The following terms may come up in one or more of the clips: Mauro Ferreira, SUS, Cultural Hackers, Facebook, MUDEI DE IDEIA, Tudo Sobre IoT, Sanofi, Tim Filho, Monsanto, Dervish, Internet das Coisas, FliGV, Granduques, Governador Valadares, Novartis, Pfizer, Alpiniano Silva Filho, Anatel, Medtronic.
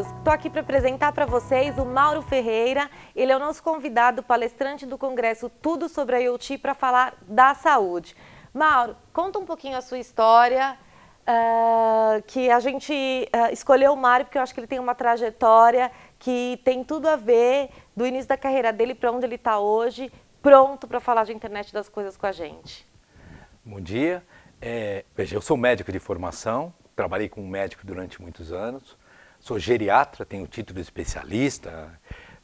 inscritos. Estou aqui para apresentar para vocês o Mauro Ferreira. Ele é o nosso convidado, palestrante do Congresso Tudo Sobre IoT, para falar da saúde. Mauro, conta um pouquinho a sua história, que a gente escolheu o Mário porque eu acho que ele tem uma trajetória que tem tudo a ver do início da carreira dele para onde ele está hoje, pronto para falar de internet das coisas com a gente. Bom dia. Veja, eu sou médico de formação, trabalhei como médico durante muitos anos, sou geriatra, tenho título de especialista,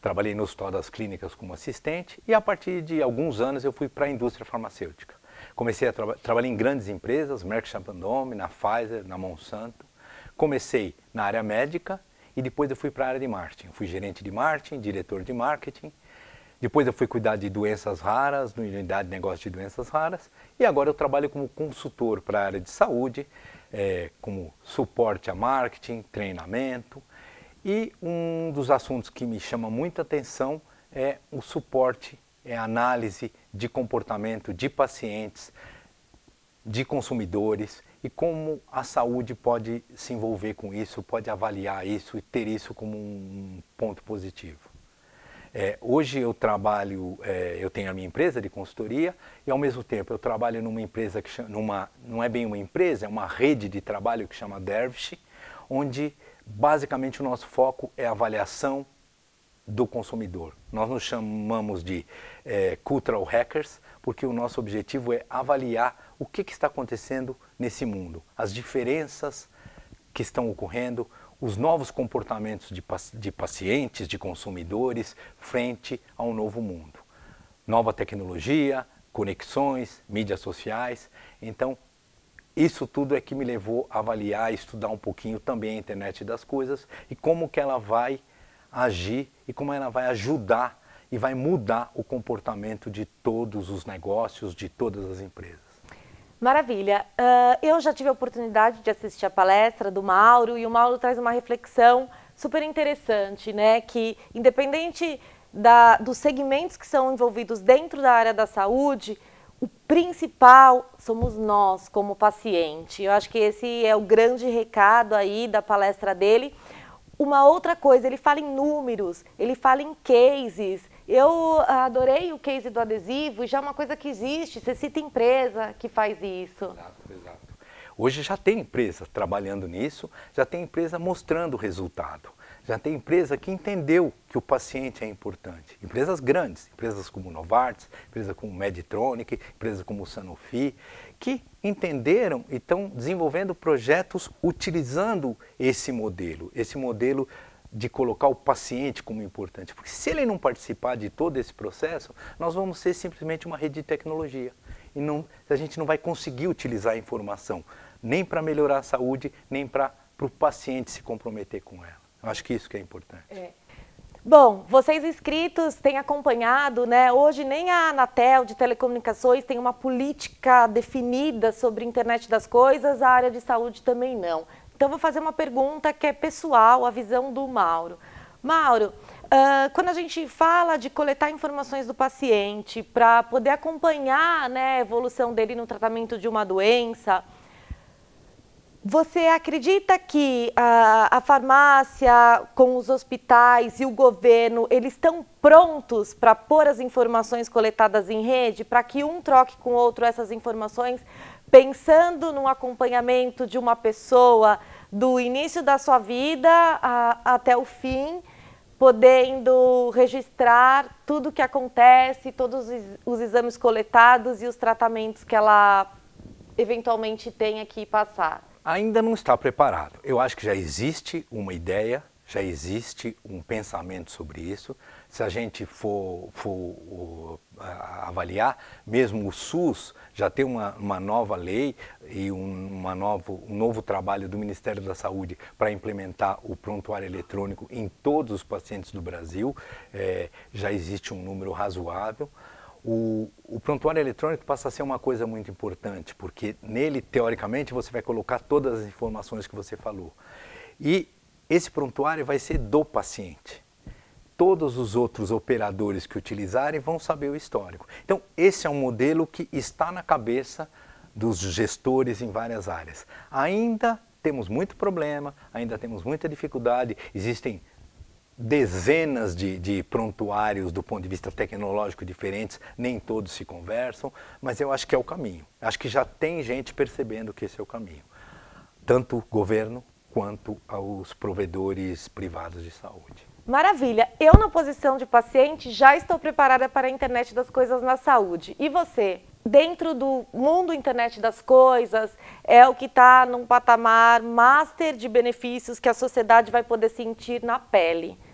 trabalhei no Hospital das Clínicas como assistente e a partir de alguns anos eu fui para a indústria farmacêutica. Comecei a trabalhar em grandes empresas, Merck Sharp & Dohme, na Pfizer, na Monsanto. Comecei na área médica e depois eu fui para a área de marketing. Fui gerente de marketing, diretor de marketing. Depois eu fui cuidar de doenças raras, na unidade de negócio de doenças raras. E agora eu trabalho como consultor para a área de saúde, como suporte a marketing, treinamento. E um dos assuntos que me chama muita atenção é o suporte, a análise de comportamento de pacientes, de consumidores e como a saúde pode se envolver com isso, pode avaliar isso e ter isso como um ponto positivo. Hoje eu trabalho, eu tenho a minha empresa de consultoria e ao mesmo tempo eu trabalho numa empresa que chama, não é bem uma empresa, é uma rede de trabalho que chama Dervish, onde basicamente o nosso foco é a avaliação do consumidor. Nós nos chamamos de Cultural Hackers, porque o nosso objetivo é avaliar o que está acontecendo nesse mundo, as diferenças que estão ocorrendo, os novos comportamentos de pacientes, de consumidores, frente a um novo mundo. Nova tecnologia, conexões, mídias sociais. Então, isso tudo é que me levou a avaliar e estudar um pouquinho também a internet das coisas e como que ela vai agir e como ela vai ajudar e vai mudar o comportamento de todos os negócios, de todas as empresas. Maravilha. Eu já tive a oportunidade de assistir a palestra do Mauro e o Mauro traz uma reflexão super interessante, né? Que independente dos segmentos que são envolvidos dentro da área da saúde, o principal somos nós como paciente. Eu acho que esse é o grande recado aí da palestra dele. Uma outra coisa, ele fala em números, ele fala em cases. Eu adorei o case do adesivo, já é uma coisa que existe, você cita empresa que faz isso. Exato, exato. Hoje já tem empresa trabalhando nisso, já tem empresa mostrando o resultado, já tem empresa que entendeu que o paciente é importante. Empresas grandes, empresas como Novartis, empresas como Medtronic, empresas como Sanofi, que entenderam e estão desenvolvendo projetos utilizando esse modelo de colocar o paciente como importante. Porque se ele não participar de todo esse processo, nós vamos ser simplesmente uma rede de tecnologia. E a gente não vai conseguir utilizar a informação, nem para melhorar a saúde, nem para o paciente se comprometer com ela. Eu acho que isso que é importante. Bom, vocês inscritos têm acompanhado, né? Hoje nem a Anatel de telecomunicações tem uma política definida sobre a internet das coisas, a área de saúde também não. Então vou fazer uma pergunta que é pessoal, a visão do Mauro. Mauro, quando a gente fala de coletar informações do paciente para poder acompanhar, né, a evolução dele no tratamento de uma doença, você acredita que a farmácia, com os hospitais e o governo, eles estão prontos para pôr as informações coletadas em rede, para que um troque com o outro essas informações, pensando no acompanhamento de uma pessoa do início da sua vida até o fim, podendo registrar tudo o que acontece, todos os exames coletados e os tratamentos que ela eventualmente tenha que passar? Ainda não está preparado. Eu acho que já existe uma ideia, já existe um pensamento sobre isso. Se a gente for avaliar, mesmo o SUS já tem uma nova lei e um novo trabalho do Ministério da Saúde para implementar o prontuário eletrônico em todos os pacientes do Brasil. Já existe um número razoável. O prontuário eletrônico passa a ser uma coisa muito importante, porque nele, teoricamente, você vai colocar todas as informações que você falou. E esse prontuário vai ser do paciente. Todos os outros operadores que utilizarem vão saber o histórico. Então, esse é um modelo que está na cabeça dos gestores em várias áreas. Ainda temos muito problema, ainda temos muita dificuldade, existem dezenas de prontuários do ponto de vista tecnológico diferentes, nem todos se conversam, mas eu acho que é o caminho. Acho que já tem gente percebendo que esse é o caminho, tanto o governo quanto aos provedores privados de saúde. Maravilha! Eu, na posição de paciente, já estou preparada para a internet das coisas na saúde. E você? Dentro do mundo internet das coisas, é o que está num patamar master de benefícios que a sociedade vai poder sentir na pele.